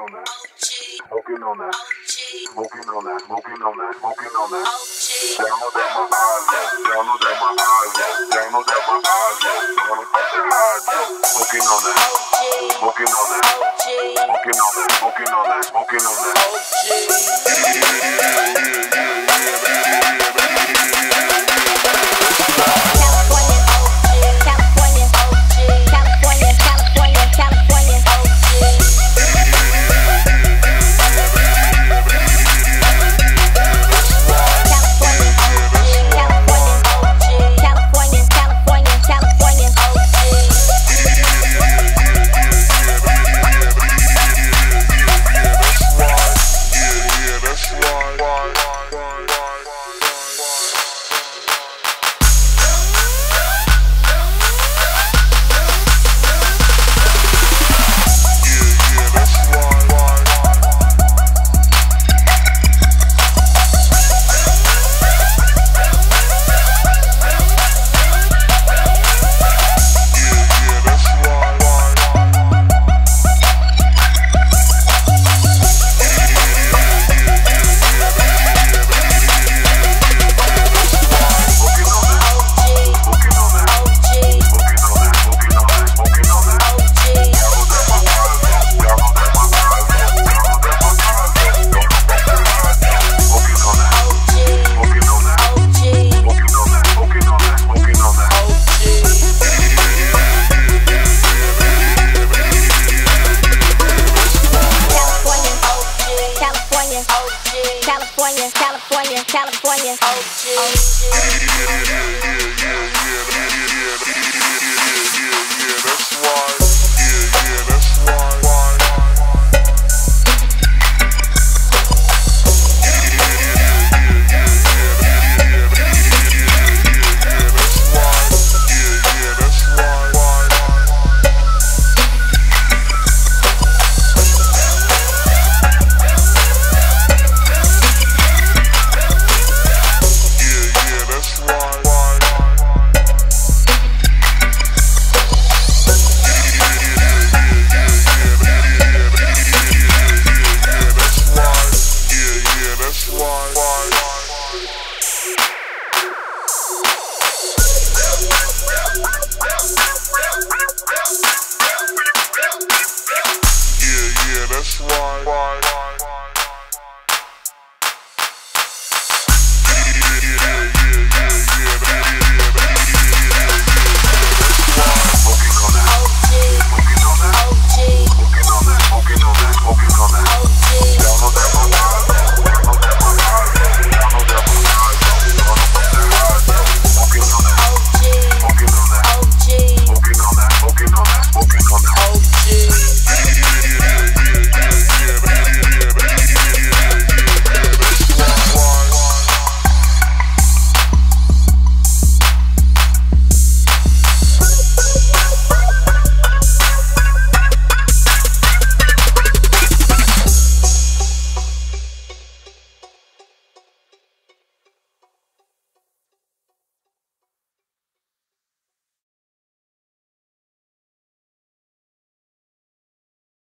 on that. Smoking on that. Smoking on that. Smoking on that. Smoking on that. Download that my eyes. Download that my eyes. Download that my eyes. Smoking on that. Smoking on that. Smoking on that. Smoking on that. Smoking on that. California, California, California, that's why. That's why.